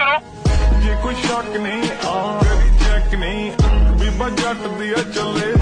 करो। ये कोई शक नहीं, आ, तेरी चेक नहीं, बीबा जट दिया चले।